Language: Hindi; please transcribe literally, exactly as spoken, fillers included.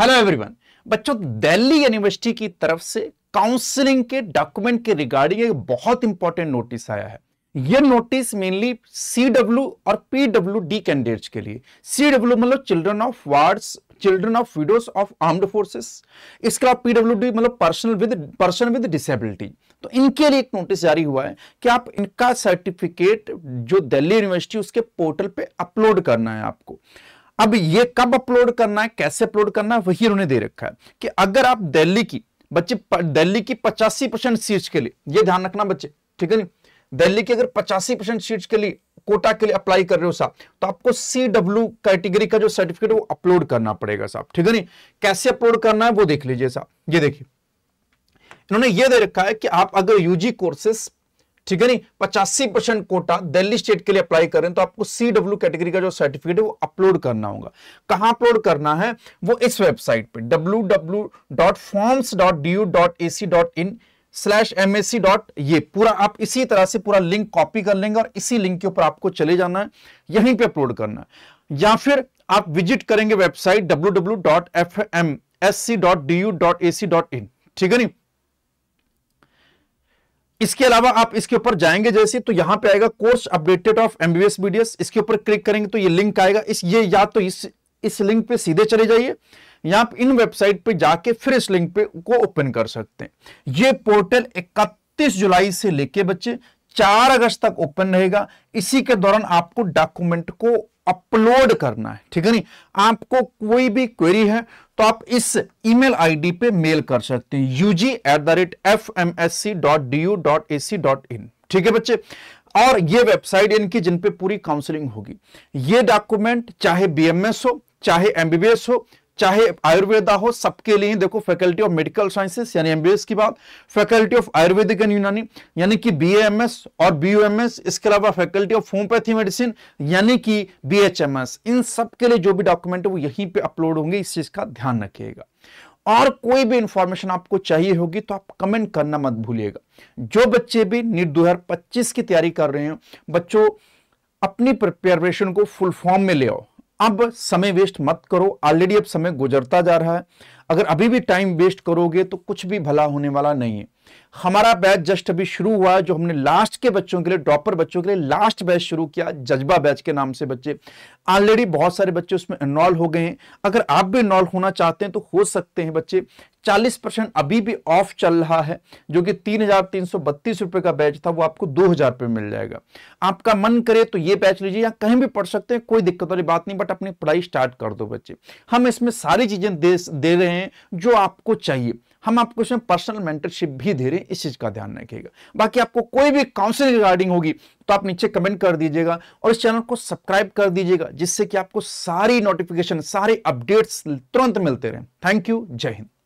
हेलो एवरीवन, बच्चों दिल्ली यूनिवर्सिटी की तरफ से काउंसलिंग के डॉक्यूमेंट के रिगार्डिंग एक बहुत इंपॉर्टेंट नोटिस आया है। यह नोटिस मेनली सीडब्ल्यू और पीडब्ल्यूडी कैंडिडेट्स के लिए। सीडब्ल्यू मतलब children of wards, children of widows of armed forces. इसके अलावा पीडब्ल्यूडी मतलब person with person with disability. तो इनके लिए एक नोटिस जारी हुआ है कि आप इनका सर्टिफिकेट जो दिल्ली यूनिवर्सिटी उसके पोर्टल पे अपलोड करना है आपको। अब ये कब अपलोड करना है, कैसे अपलोड करना है, वही उन्होंने दे रखा है कि अगर आप दिल्ली की बच्चे दिल्ली की पचासी परसेंट सीट्स के लिए, ये ध्यान रखना बच्चे, ठीक है नहीं, दिल्ली की अगर पचासी परसेंट सीट्स के लिए कोटा के लिए अप्लाई कर रहे हो साहब, तो आपको सीडब्ल्यू कैटेगरी का जो सर्टिफिकेट वो अपलोड करना पड़ेगा साहब, ठीक है नहीं। कैसे अपलोड करना है वो देख लीजिए साहब। ये देखिए इन्होंने ये दे रखा है कि आप अगर यूजी कोर्सेस, ठीक है नहीं, पचासी परसेंट कोटा दिल्ली स्टेट के लिए अप्लाई करें तो आपको सीडब्ल्यू कैटेगरी का जो सर्टिफिकेट है वो अपलोड करना होगा। कहां अपलोड करना है वो इस वेबसाइट पे W W W dot forms dot D U dot A C dot in slash M S C dot ये पूरा आप इसी तरह से पूरा लिंक कॉपी कर लेंगे और इसी लिंक के ऊपर आपको चले जाना है, यहीं पे अपलोड करना है। या फिर आप विजिट करेंगे website W W dot F M S C dot D U dot A C dot in, ठीक है नहीं। इसके अलावा आप इसके ऊपर जाएंगे जैसे, तो यहां पे आएगा course updated of MBBS BDS, इसके ऊपर क्लिक करेंगे तो ये लिंक आएगा। इस ये या तो इस इस लिंक पे सीधे चले जाइए या आप इन वेबसाइट पे जाके फिर इस लिंक पे को ओपन कर सकते हैं। ये पोर्टल इकतीस जुलाई से लेके बच्चे चार अगस्त तक ओपन रहेगा। इसी के दौरान आपको डॉक्यूमेंट को अपलोड करना है, ठीक है नहीं। आपको कोई भी क्वेरी है तो आप इस ईमेल आईडी पे मेल कर सकते हैं UG at the rate F M S C dot D U dot A C dot in, ठीक है बच्चे। और ये वेबसाइट इनकी जिन पे पूरी काउंसलिंग होगी। ये डॉक्यूमेंट चाहे बीएमएस हो, चाहे एमबीबीएस हो, चाहे आयुर्वेदा हो, सबके लिए देखो फैकल्टी ऑफ मेडिकल साइंसेस यानी एमबीबीएस की बात, फैकल्टी ऑफ आयुर्वेदिक एंड यूनानी यानी कि बीएएमएस और बीयूएमएस, इसके अलावा फैकल्टी ऑफ होम्योपैथी मेडिसिन यानी कि बीएचएमएस, इन सब के लिए जो भी डॉक्यूमेंट है वो यहीं पे अपलोड होंगे। इस चीज का ध्यान रखिएगा। और कोई भी इंफॉर्मेशन आपको चाहिए होगी तो आप कमेंट करना मत भूलिएगा। जो बच्चे भी नीट दो हजार पच्चीस की तैयारी कर रहे हो बच्चों, अपनी प्रिपरेशन को फुल फॉर्म में ले आओ। अब समय वेस्ट मत करो, ऑलरेडी अब समय गुजरता जा रहा है। अगर अभी भी टाइम वेस्ट करोगे तो कुछ भी भला होने वाला नहीं है। हमारा बैच जस्ट अभी शुरू हुआ है, जो हमने लास्ट के बच्चों के लिए, ड्रॉपर बच्चों के लिए लास्ट बैच शुरू किया, जज्बा बैच के नाम से। बच्चे ऑलरेडी बहुत सारे बच्चे उसमें इनरोल हो गए हैं। अगर आप भी इनरोल होना चाहते हैं तो हो सकते हैं बच्चे। चालीस परसेंट अभी भी ऑफ चल रहा है, जो कि तीन हजार तीन सौ बत्तीस रुपए का बैच था, वो आपको दो हजार रुपये मिल जाएगा। आपका मन करे तो ये बैच लीजिए या कहीं भी पढ़ सकते हैं, कोई दिक्कत वाली बात नहीं, बट अपनी पढ़ाई स्टार्ट कर दो बच्चे। हम इसमें सारी चीजें दे, दे रहे हैं जो आपको चाहिए। हम आपको इसमें पर्सनल मेंटरशिप भी दे रहे हैं, इस चीज का ध्यान रखिएगा। बाकी आपको कोई भी काउंसलिंग रिगार्डिंग होगी तो आप नीचे कमेंट कर दीजिएगा और इस चैनल को सब्सक्राइब कर दीजिएगा, जिससे कि आपको सारी नोटिफिकेशन, सारे अपडेट्स तुरंत मिलते रहें। थैंक यू, जय हिंद।